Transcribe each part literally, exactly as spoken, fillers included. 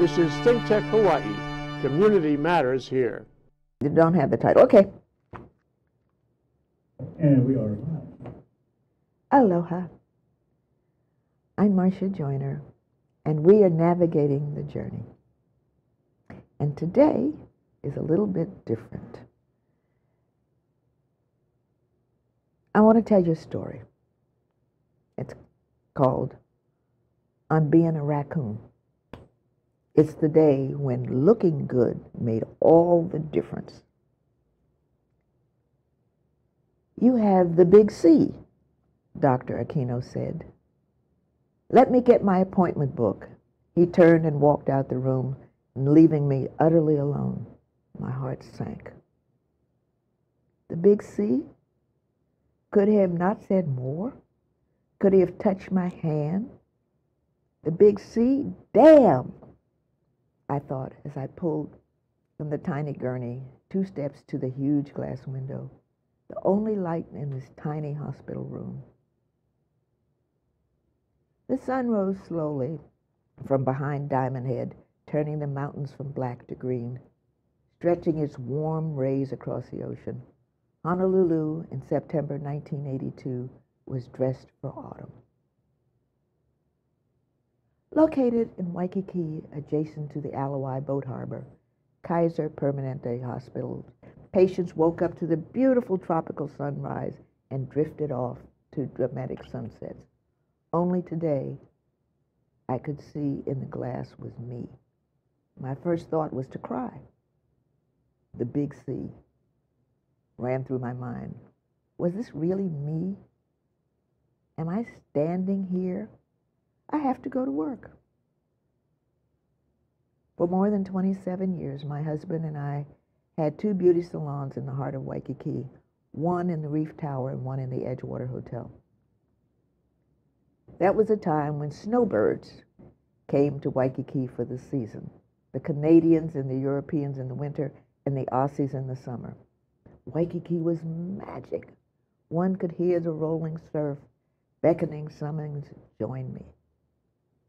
This is Think Tech Hawaii. Community matters here. You don't have the title. Okay. And we are live. Aloha. I'm Marsha Joyner, and we are navigating the journey. And today is a little bit different. I want to tell you a story. It's called "On Being a Raccoon." It's the day when looking good made all the difference. You have the big C, Doctor Aquino said. Let me get my appointment book. He turned and walked out the room, leaving me utterly alone. My heart sank. The big C? Could he have not said more? Could he have touched my hand? The big C? Damn! I thought as I pulled from the tiny gurney two steps to the huge glass window, the only light in this tiny hospital room. The sun rose slowly from behind Diamond Head, turning the mountains from black to green, stretching its warm rays across the ocean. Honolulu in September nineteen eighty-two was dressed for autumn. Located in Waikiki, adjacent to the Alawai Boat Harbor, Kaiser Permanente Hospital, patients woke up to the beautiful tropical sunrise and drifted off to dramatic sunsets. Only today, I could see in the glass was me. My first thought was to cry. The big C ran through my mind. Was this really me? Am I standing here? I have to go to work. For more than twenty-seven years, my husband and I had two beauty salons in the heart of Waikiki, one in the Reef Tower and one in the Edgewater Hotel. That was a time when snowbirds came to Waikiki for the season, the Canadians and the Europeans in the winter and the Aussies in the summer. Waikiki was magic. One could hear the rolling surf beckoning summons, join me.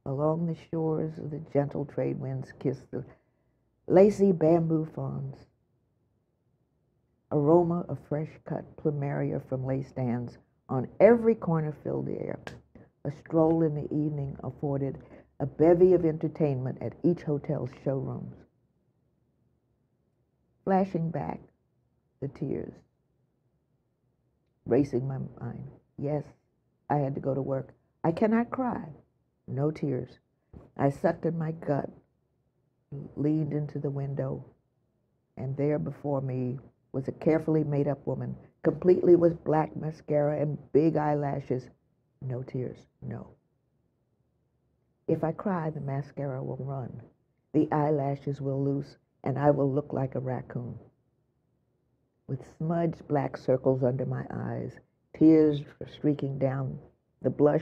Along the shores of the gentle trade winds kissed the lacy bamboo fronds. Aroma of fresh-cut plumeria from lay stands on every corner filled the air. A stroll in the evening afforded a bevy of entertainment at each hotel's showrooms. Flashing back, the tears racing my mind. Yes, I had to go to work. I cannot cry. No tears. I sucked in my gut, leaned into the window, and there before me was a carefully made-up woman, completely with black mascara and big eyelashes. No tears, no. If I cry, the mascara will run, the eyelashes will loose, and I will look like a raccoon. With smudged black circles under my eyes, tears streaking down the blush,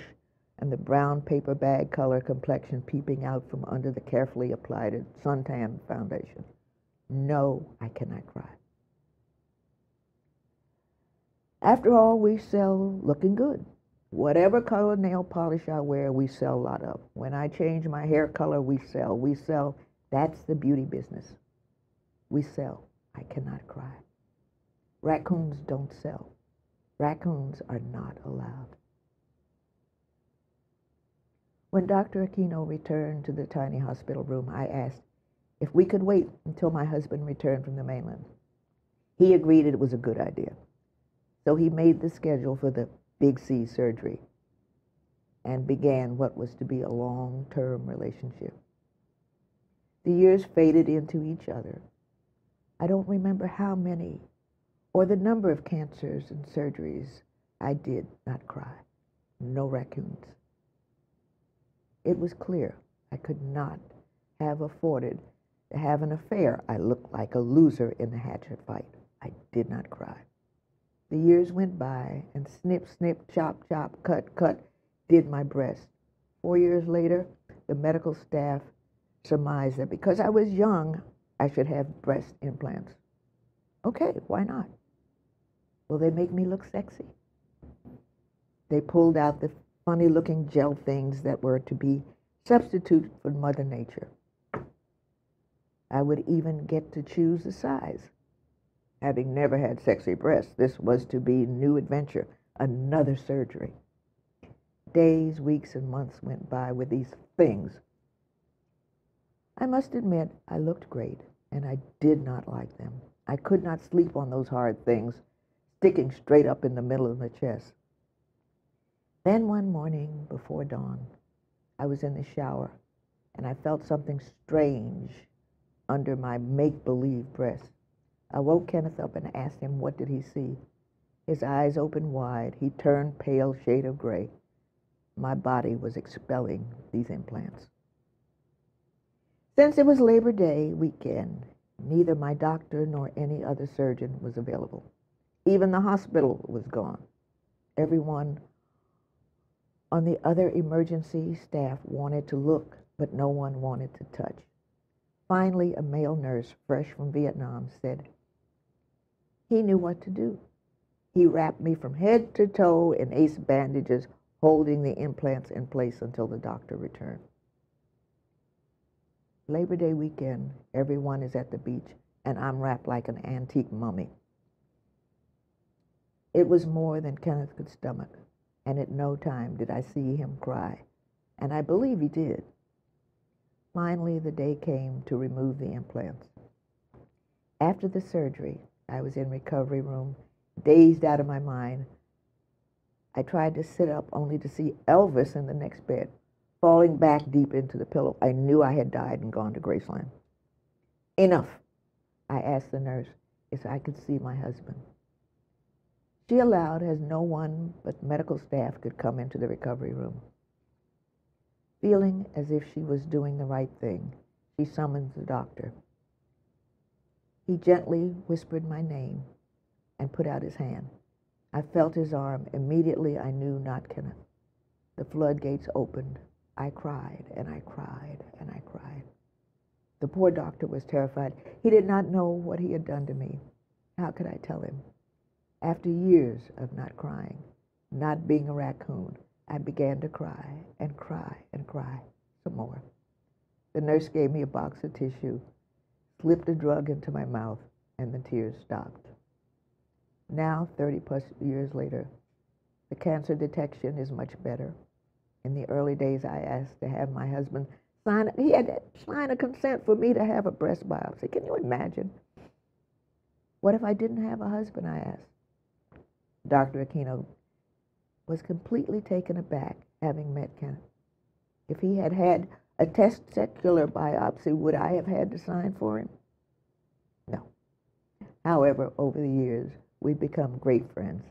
and the brown paper bag color complexion peeping out from under the carefully applied suntan foundation. No, I cannot cry. After all, we sell looking good. Whatever color nail polish I wear, we sell a lot of. When I change my hair color, we sell. We sell. That's the beauty business. We sell. I cannot cry. Raccoons don't sell. Raccoons are not allowed. When Doctor Aquino returned to the tiny hospital room, I asked if we could wait until my husband returned from the mainland. He agreed it was a good idea. So he made the schedule for the Big C surgery and began what was to be a long-term relationship. The years faded into each other. I don't remember how many or the number of cancers and surgeries. I did not cry. No raccoons. It was clear I could not have afforded to have an affair. I looked like a loser in the hatchet fight. I did not cry. The years went by, and snip, snip, chop, chop, cut, cut, did my breast. Four years later, the medical staff surmised that because I was young, I should have breast implants. Okay, why not? Will they make me look sexy? They pulled out the funny-looking gel things that were to be substitute for Mother Nature. I would even get to choose the size. Having never had sexy breasts, this was to be a new adventure, another surgery. Days, weeks, and months went by with these things. I must admit, I looked great, and I did not like them. I could not sleep on those hard things, sticking straight up in the middle of my chest. Then one morning, before dawn, I was in the shower, and I felt something strange under my make-believe breast. I woke Kenneth up and asked him what did he see. His eyes opened wide. He turned pale shade of gray. My body was expelling these implants. Since it was Labor Day weekend, neither my doctor nor any other surgeon was available. Even the hospital was gone. Everyone on the other emergency staff wanted to look, but no one wanted to touch. Finally, a male nurse, fresh from Vietnam, said he knew what to do. He wrapped me from head to toe in ace bandages, holding the implants in place until the doctor returned. Labor Day weekend, everyone is at the beach, and I'm wrapped like an antique mummy. It was more than Kenneth could stomach. And at no time did I see him cry, and I believe he did. Finally, the day came to remove the implants. After the surgery, I was in recovery room, dazed out of my mind. I tried to sit up only to see Elvis in the next bed, falling back deep into the pillow. I knew I had died and gone to Graceland. Enough, I asked the nurse if I could see my husband. She allowed, as no one but medical staff could come into the recovery room. Feeling as if she was doing the right thing, she summoned the doctor. He gently whispered my name and put out his hand. I felt his arm. Immediately, I knew not Kenneth. The floodgates opened. I cried, and I cried, and I cried. The poor doctor was terrified. He did not know what he had done to me. How could I tell him? After years of not crying, not being a raccoon, I began to cry and cry and cry some more. The nurse gave me a box of tissue, slipped a drug into my mouth, and the tears stopped. Now, thirty plus years later, the cancer detection is much better. In the early days, I asked to have my husband sign, he had to sign a consent for me to have a breast biopsy. Can you imagine? What if I didn't have a husband, I asked. Doctor Aquino was completely taken aback, having met Kenneth. If he had had a testicular biopsy, would I have had to sign for him? No. However, over the years, we've become great friends.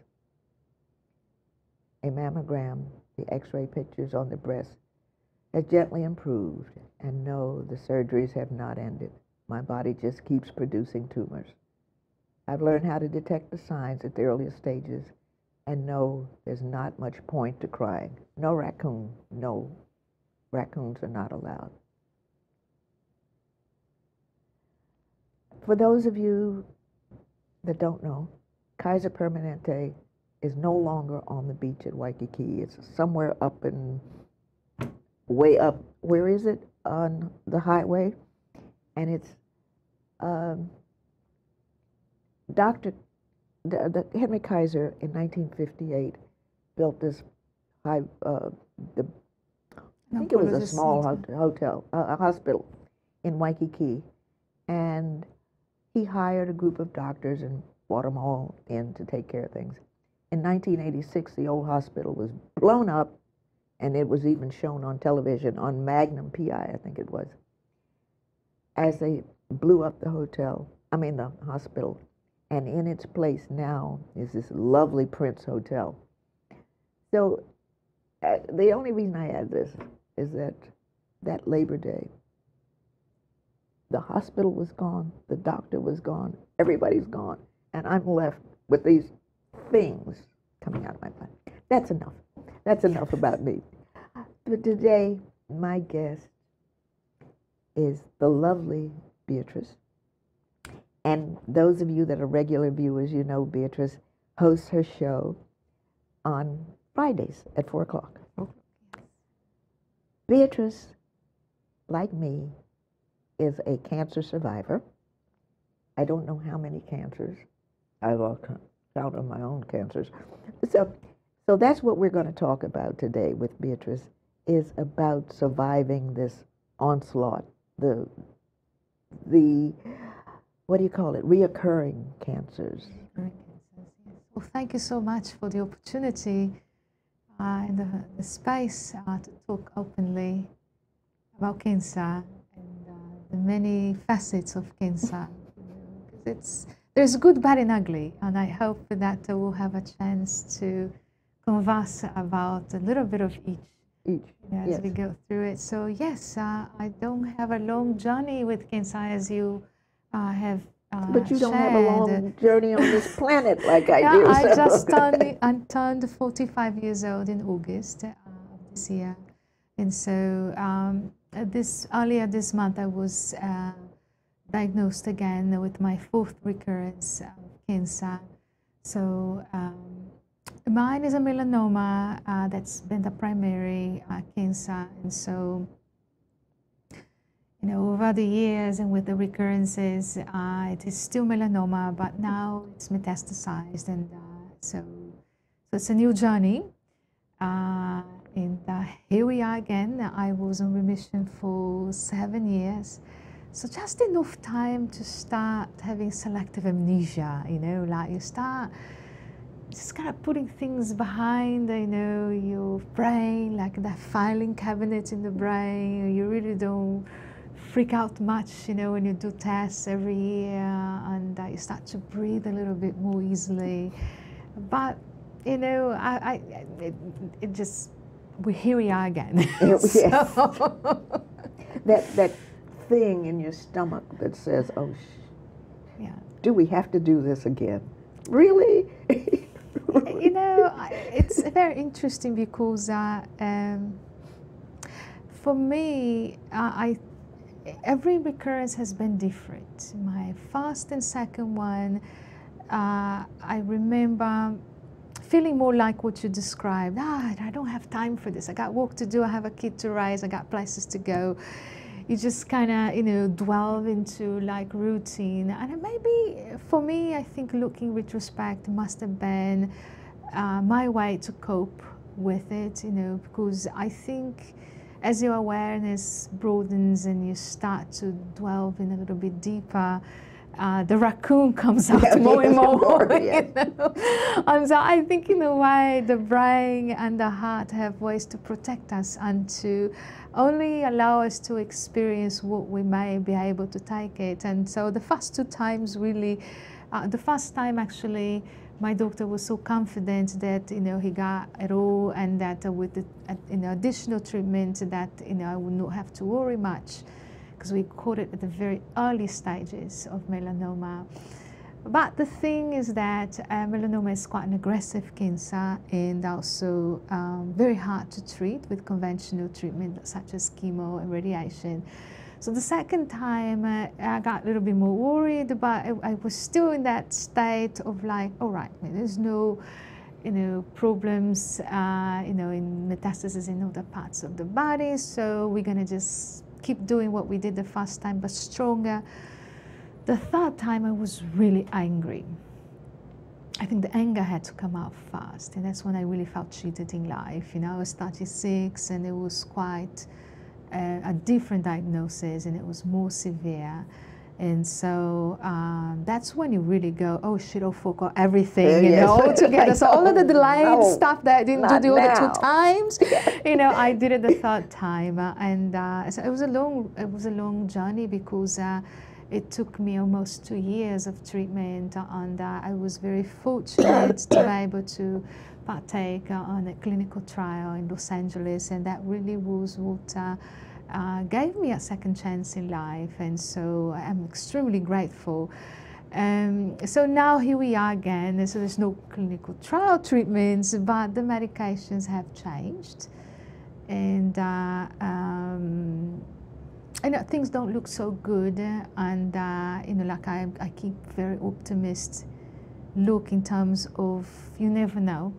A mammogram, the x-ray pictures on the breast, has gently improved, and no, the surgeries have not ended. My body just keeps producing tumors. I've learned how to detect the signs at the earliest stages, and no, there's not much point to crying. No raccoon, no. Raccoons are not allowed. For those of you that don't know, Kaiser Permanente is no longer on the beach at Waikiki. It's somewhere up and way up. Where is it? On the highway. And it's... Um, Doctor The, the Henry Kaiser in nineteen fifty-eight built this high, uh, the, I think no, it was a small ho hotel, uh, a hospital in Waikiki, and he hired a group of doctors and brought them all in to take care of things. In nineteen eighty-six, the old hospital was blown up, and it was even shown on television on Magnum P I, I think it was, as they blew up the hotel, I mean the hospital. And in its place now is this lovely Prince Hotel. So uh, the only reason I add this is that that Labor Day, the hospital was gone, the doctor was gone, everybody's gone, and I'm left with these things coming out of my body. That's enough. That's enough about me. But today, my guest is the lovely Beatriz. And those of you that are regular viewers, you know Beatriz hosts her show on Fridays at four o'clock. Beatriz, like me, is a cancer survivor. I don't know how many cancers. I've found on my own cancers. So, so that's what we're going to talk about today with Beatriz, is about surviving this onslaught, the, the what do you call it, reoccurring cancers. Well, thank you so much for the opportunity uh, and the, the space uh, to talk openly about cancer and uh, the many facets of cancer. It's, there's good, bad, and ugly, and I hope that uh, we'll have a chance to converse about a little bit of each, each. Yeah, as yes. we go through it. So yes, uh, I don't have a long journey with cancer as you uh, have uh, But you shared. Don't have a long journey on this planet like I yeah, do. I so. just turned, I turned forty-five years old in August uh, this year, and so um, this earlier this month I was Uh, diagnosed again with my fourth recurrence of cancer. So um, mine is a melanoma uh, that's been the primary uh, cancer. And so, you know, over the years and with the recurrences, uh, it is still melanoma, but now it's metastasized. And uh, so, so it's a new journey. Uh, and uh, here we are again. I was in remission for seven years. So just enough time to start having selective amnesia, you know, like you start just kind of putting things behind, you know, your brain, like that filing cabinet in the brain. You really don't freak out much, you know, when you do tests every year, and uh, you start to breathe a little bit more easily. But, you know, I, I, it, it just, we, here we are again. Yes. So. that, that. Thing in your stomach that says, oh, sh yeah. do we have to do this again? Really? You know, it's very interesting because uh, um, for me, uh, I every recurrence has been different. My first and second one, uh, I remember feeling more like what you described. Ah, I don't have time for this. I got work to do. I have a kid to raise. I got places to go. You just kind of, you know, delve into like routine. And maybe for me, I think looking retrospect must have been uh, my way to cope with it, you know, because I think as your awareness broadens and you start to delve in a little bit deeper, uh, the raccoon comes out yeah, more yeah, and more. more yeah. You know? And so I think in a way the brain and the heart have ways to protect us and to only allow us to experience what we may be able to take it. And so the first two times really, uh, the first time actually, my doctor was so confident that, you know, he got it all, and that uh, with the uh, you know, additional treatment that, you know, I would not have to worry much, because we caught it at the very early stages of melanoma. But the thing is that uh, melanoma is quite an aggressive cancer, and also um, very hard to treat with conventional treatment such as chemo and radiation. So the second time uh, I got a little bit more worried, but I, I was still in that state of like, all right, there's no you know, problems uh, you know, in metastasis in other parts of the body, so we're going to just keep doing what we did the first time, but stronger. The third time I was really angry. I think the anger had to come out fast, and that's when I really felt cheated in life. You know, I was thirty-six, and it was quite a, a different diagnosis, and it was more severe. And so um, that's when you really go, oh shit, oh fuck, or everything, you yes. know, all together. So all of the delayed no, stuff that I didn't do the other two times, you know, I did it the third time. Uh, and uh, so it was a long, it was a long journey, because uh, it took me almost two years of treatment, and uh, I was very fortunate to be able to partake uh, on a clinical trial in Los Angeles, and that really was what uh, uh, gave me a second chance in life, and so I'm extremely grateful. Um, so now here we are again, and so there's no clinical trial treatments, but the medications have changed, and uh, um, And uh, things don't look so good, and uh, you know, like I, I keep very optimist look in terms of you never know,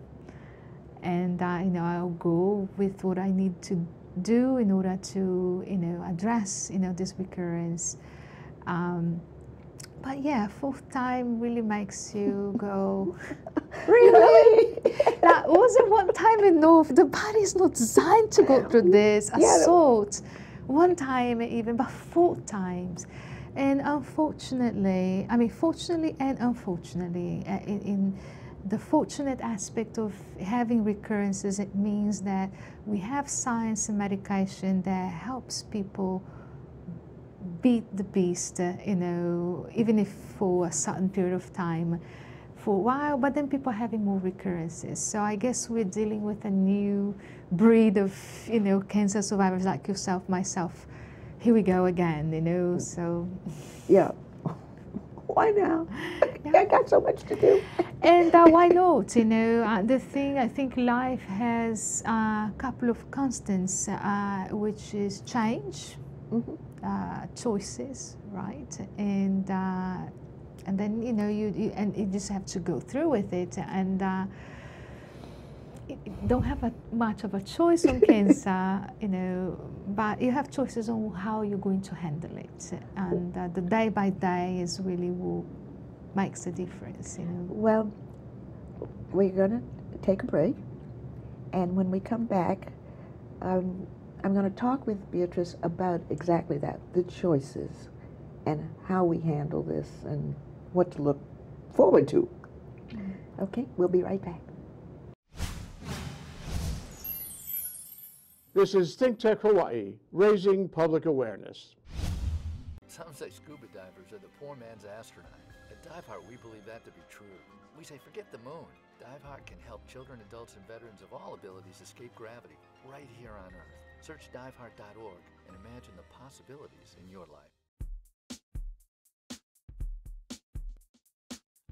and uh, you know, I'll go with what I need to do in order to, you know, address, you know, this recurrence. Um, but yeah, fourth time really makes you go, really? That wasn't one time enough. The body is not designed to go through this assault. Yeah. One time even, but four times. And unfortunately, I mean, fortunately and unfortunately, uh, in, in the fortunate aspect of having recurrences, it means that we have science and medication that helps people beat the beast, uh, you know, even if for a certain period of time, for a while, but then people are having more recurrences. So I guess we're dealing with a new breed of, you know, cancer survivors like yourself, myself. Here we go again, you know, so. Yeah. Why now? Yeah. I got so much to do. And uh, why not, you know? Uh, the thing, I think life has a couple of constants, uh, which is change, mm-hmm. uh, choices, right? And uh, and then, you know, you, you and you just have to go through with it. And uh, you don't have a, much of a choice on cancer, you know, but you have choices on how you're going to handle it. And uh, the day by day is really what makes a difference, you know. Well, we're going to take a break. And when we come back, um, I'm going to talk with Beatriz about exactly that, the choices and how we handle this and what to look forward to. Okay, we'll be right back. This is Think Tech Hawaii, raising public awareness. Some say scuba divers are the poor man's astronaut. At Diveheart, we believe that to be true. We say forget the moon. Diveheart can help children, adults, and veterans of all abilities escape gravity right here on Earth. Search diveheart dot org and imagine the possibilities in your life.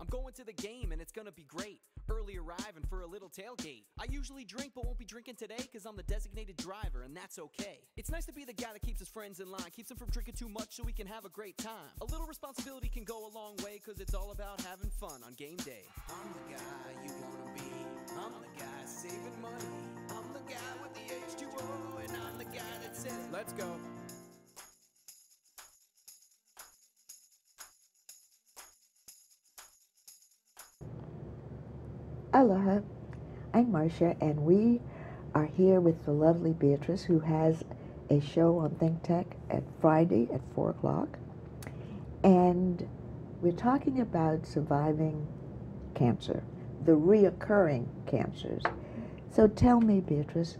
I'm going to the game and it's gonna be great. Early arriving for a little tailgate. I usually drink but won't be drinking today because I'm the designated driver and that's okay. It's nice to be the guy that keeps his friends in line, keeps them from drinking too much so we can have a great time. A little responsibility can go a long way because it's all about having fun on game day. I'm the guy you wanna be. I'm the guy saving money. I'm the guy with the H two O and I'm the guy that says, let's go. Aloha, I'm Marsha, and we are here with the lovely Beatriz, who has a show on Think Tech at Friday at four o'clock. And we're talking about surviving cancer, the reoccurring cancers. So tell me, Beatriz,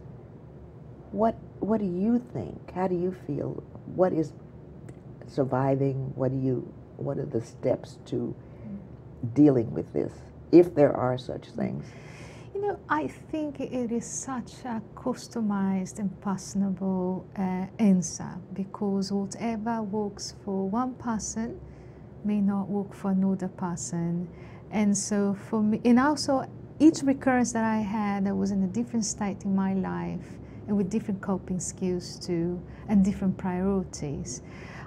what, what do you think? How do you feel? What is surviving? What do you, what are the steps to dealing with this, if there are such things? You know, I think it is such a customized and personable uh, answer, because whatever works for one person may not work for another person. And so for me, and also each recurrence that I had, I was in a different state in my life and with different coping skills too, and different priorities.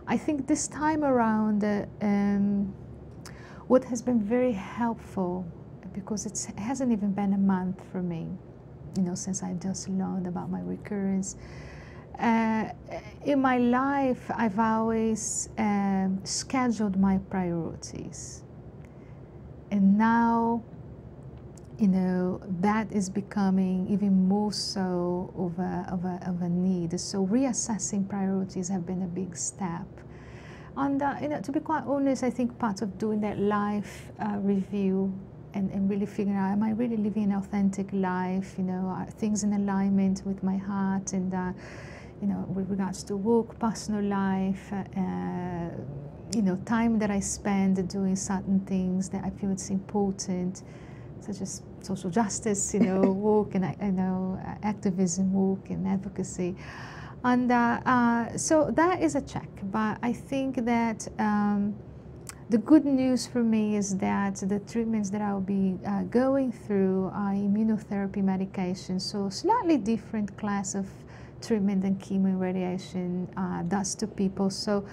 I think this time around, uh, um, what has been very helpful, because it's, it hasn't even been a month for me, you know, since I just learned about my recurrence. Uh, in my life, I've always um, scheduled my priorities. And now, you know, that is becoming even more so of a, of a, of a need. So reassessing priorities have been a big step. And uh, you know, to be quite honest, I think part of doing that life uh, review and, and really figuring out, am I really living an authentic life? You know, are things in alignment with my heart? And, uh, you know, with regards to work, personal life, uh, you know, time that I spend doing certain things that I feel it's important, such as social justice, you know, work and, you know, activism work and advocacy. And uh, uh, so that is a check, but I think that um, the good news for me is that the treatments that I'll be uh, going through are immunotherapy medication, so slightly different class of treatment than chemo and radiation uh, does to people. So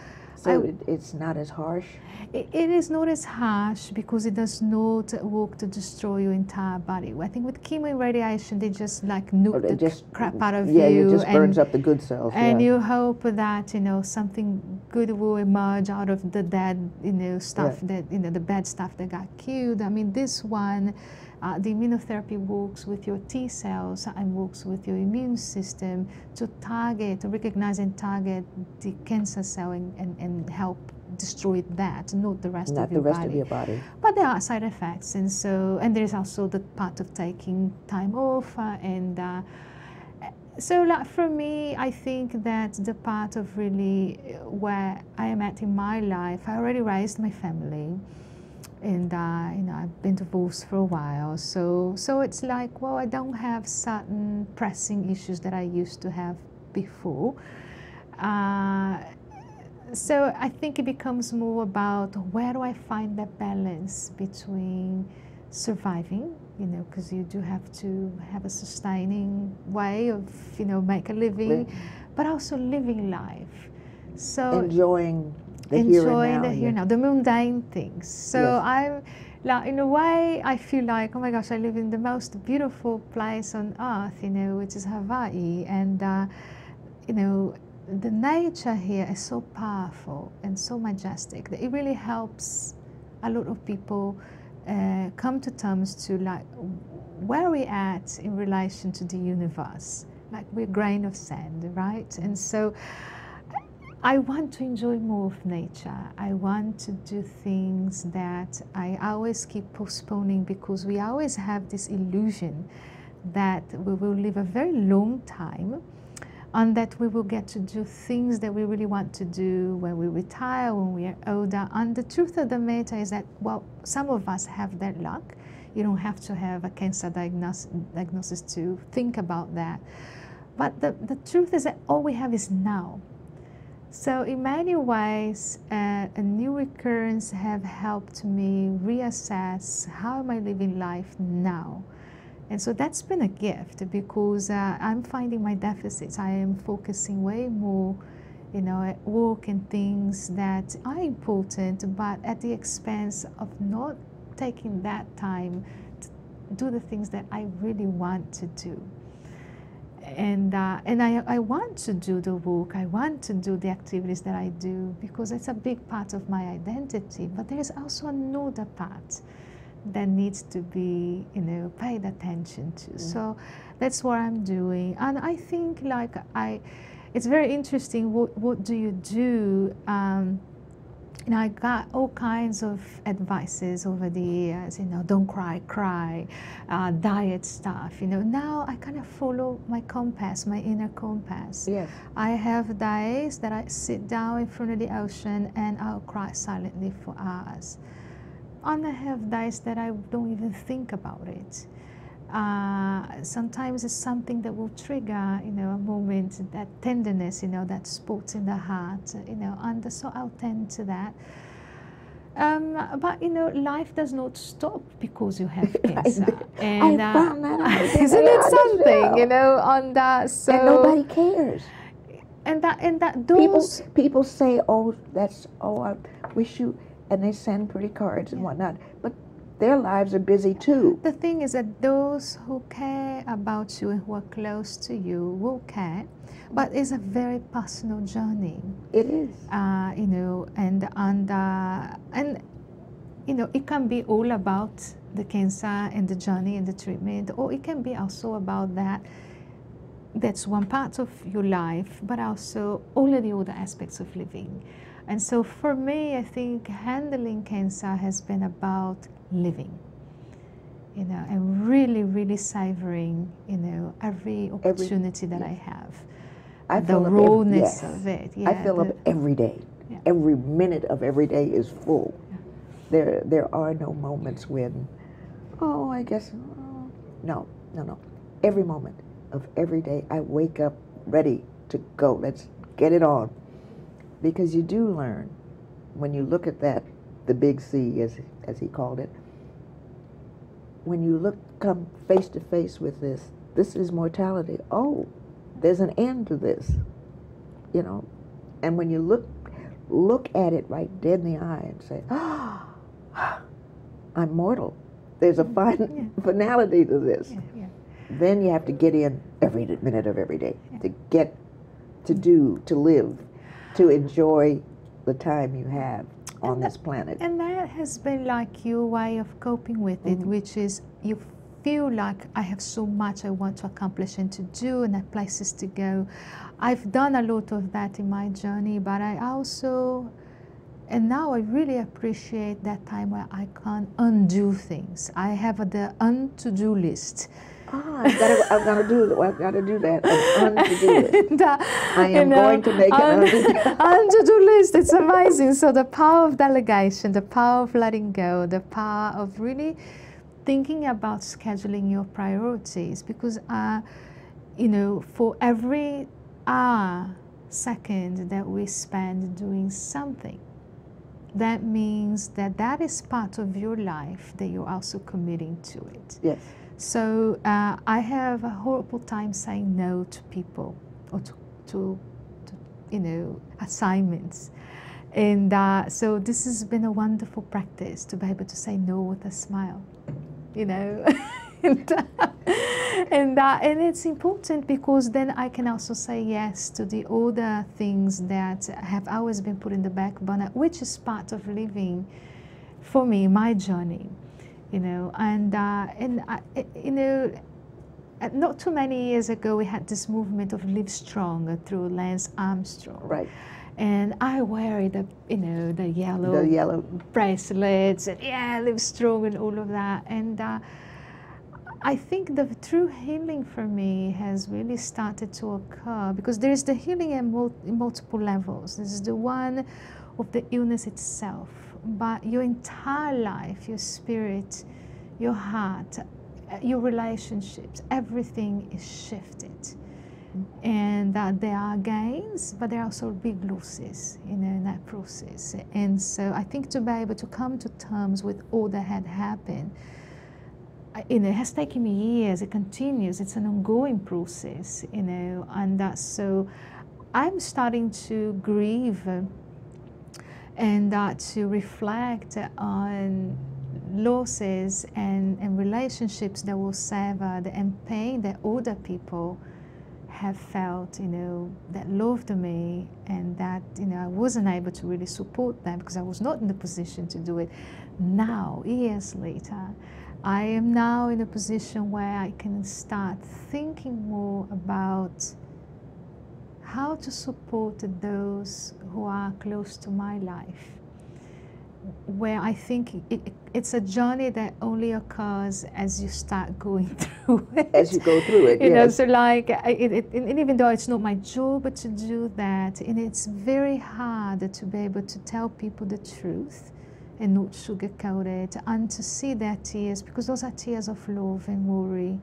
So I, it, it's not as harsh? It, it is not as harsh because it does not work to destroy your entire body. I think with chemo radiation, they just like nuke the just, crap out of yeah, you. Yeah, it just and, burns up the good cells. And yeah. you hope that, you know, something good will emerge out of the dead, you know, stuff yeah. that, you know, the bad stuff that got killed. I mean, this one, Uh, the immunotherapy works with your T cells and works with your immune system to target, to recognize and target the cancer cell and, and, and help destroy that, not the rest, not of, your the rest body. of your body. But there are side effects, and so and there is also the part of taking time off uh, and. Uh, So like, for me, I think that the part of really where I am at in my life, I already raised my family. And uh, you know, I've been divorced for a while, so so it's like, well, I don't have certain pressing issues that I used to have before. Uh, so I think it becomes more about where do I find that balance between surviving, you know, because you do have to have a sustaining way of, you know, make a living, yeah. but also living life. So enjoying. The enjoying the here and now, the mundane things. So yes. I'm, like, in a way, I feel like, oh my gosh, I live in the most beautiful place on earth, you know, which is Hawaii, and uh, you know, the nature here is so powerful and so majestic that it really helps a lot of people uh, come to terms to like where we're at in relation to the universe. Like we're a grain of sand, right? And so. I want to enjoy more of nature. I want to do things that I always keep postponing because we always have this illusion that we will live a very long time and that we will get to do things that we really want to do when we retire, when we are older. And the truth of the matter is that, well, some of us have that luck. You don't have to have a cancer diagnosis, diagnosis to think about that. But the, the truth is that all we have is now. So in many ways, uh, a new recurrence have helped me reassess how am I living life now. And so that's been a gift because uh, I'm finding my deficits. I am focusing way more, you know, at work and things that are important, but at the expense of not taking that time to do the things that I really want to do. And, uh, and I, I want to do the work, I want to do the activities that I do because it's a big part of my identity, but there is also another part that needs to be, you know, paid attention to. Mm. So that's what I'm doing. And I think like I, it's very interesting, what, what do you do? Um, And I got all kinds of advices over the years, you know, don't cry, cry, uh, diet stuff, you know. Now I kind of follow my compass, my inner compass. Yes. I have days that I sit down in front of the ocean and I'll cry silently for hours. And I have days that I don't even think about it. Uh, sometimes it's something that will trigger, you know, a moment, that tenderness, you know, that sports in the heart, you know, and so I'll tend to that. Um, but, you know, life does not stop because you have cancer. And, I found that out. Isn't it something, you know, on that, so... And nobody cares. And that, and that, those... People, people say, oh, that's, oh, I wish you, and they send pretty cards yeah. and whatnot, but their lives are busy too. The thing is that those who care about you and who are close to you will care, but it's a very personal journey. It is. Uh, you know, and and uh, and you know, it can be all about the cancer and the journey and the treatment, or it can be also about that. That's one part of your life, but also all of the other aspects of living. And so for me, I think handling cancer has been about living, you know, and really, really savoring, you know, every opportunity every, that yeah. I have. I the rawness every, yes. of it. Yeah, I fill the, up every day. Yeah. Every minute of every day is full. Yeah. There, there are no moments when, oh, I guess, oh. no, no, no. Every moment of every day, I wake up ready to go. Let's get it on. Because you do learn when you look at that, the big C, as as he called it. When you look, come face to face with this, this is mortality. Oh, there's an end to this, you know. And when you look, look at it right dead in the eye and say, ah, oh, I'm mortal. There's a fin yeah. finality to this. Yeah, yeah. Then you have to get in every minute of every day yeah. to get, to do, to live, to enjoy the time you have on and this that, planet. And that has been like your way of coping with it, mm-hmm. which is you feel like I have so much I want to accomplish and to do and have places to go. I've done a lot of that in my journey, but I also, and now I really appreciate that time where I can undo things. I have the un-to-do list. Ah, I've got to do that. I've got to do that. An un-to-do list. And, uh, I am going uh, to make an un-to-do list. It's amazing. So the power of delegation, the power of letting go, the power of really thinking about scheduling your priorities, because uh, you know, for every hour, second that we spend doing something, that means that that is part of your life that you're also committing to it. Yes. So uh, I have a horrible time saying no to people or to, to, to you know, assignments. And uh, so this has been a wonderful practice to be able to say no with a smile, you know. and, uh, and, uh, and it's important because then I can also say yes to the other things that have always been put in the back burner, which is part of living for me, my journey, you know. And, uh, and uh, you know, not too many years ago, we had this movement of Live Strong through Lance Armstrong. Right. And I wear the, you know, the yellow, the yellow bracelets and yeah, Live Strong and all of that. And uh, I think the true healing for me has really started to occur, because there is the healing at mul multiple levels. This is the one of the illness itself, but your entire life, your spirit, your heart, your relationships, everything is shifted. And uh, there are gains, but there are also big losses, you know, in that process. And so I think to be able to come to terms with all that had happened, you know, it has taken me years. It continues. It's an ongoing process, you know. And that's so I'm starting to grieve and uh, to reflect on losses and, and relationships that were severed and pain that older people have felt, you know, that loved me, and that, you know, I wasn't able to really support them because I was not in the position to do it. Now, years later, I am now in a position where I can start thinking more about how to support those who are close to my life, where I think it, it, it's a journey that only occurs as you start going through it. As you go through it, you yes. know, so like, it, it, and even though it's not my job but to do that, and it's very hard to be able to tell people the truth and not sugarcoat it, and to see their tears, because those are tears of love and worry.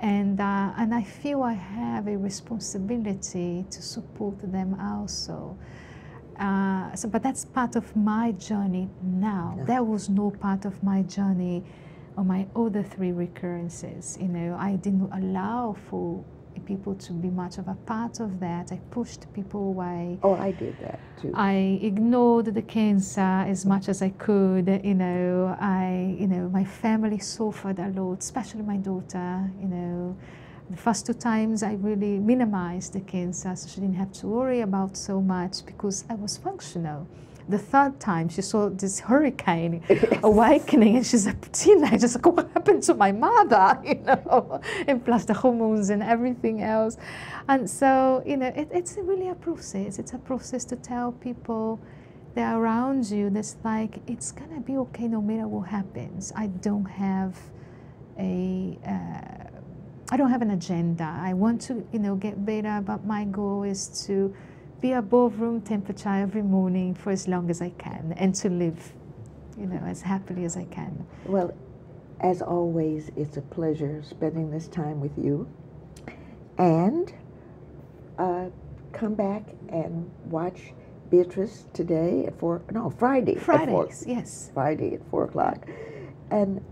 And, uh, and I feel I have a responsibility to support them also. Uh, so, but that's part of my journey now. No. That was no part of my journey or my other three recurrences. You know, I didn't allow for people to be much of a part of that. I pushed people away. Oh, I did that too. I ignored the cancer as much as I could. You know, I, you know, my family suffered a lot, especially my daughter. You know, the first two times I really minimized the cancer, so she didn't have to worry about so much because I was functional. The third time she saw this hurricane awakening, and she's a teenager, just like, what happened to my mother, you know, and plus the hormones and everything else. And so, you know, it, it's really a process. It's a process to tell people that are around you that's like, it's gonna be okay no matter what happens. I don't have a, uh, I don't have an agenda. I want to, you know, get better, but my goal is to be above room temperature every morning for as long as I can, and to live, you know, as happily as I can. Well, as always, it's a pleasure spending this time with you. And uh, come back and watch Beatriz today at four. No, Friday. Fridays, yes. Friday at four o'clock. And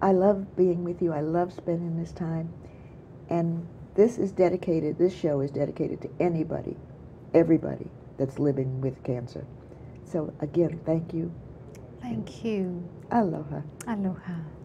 I love being with you. I love spending this time. And this is dedicated. This show is dedicated to anybody, everybody that's living with cancer. So again, thank you. Thank you. Aloha. Aloha.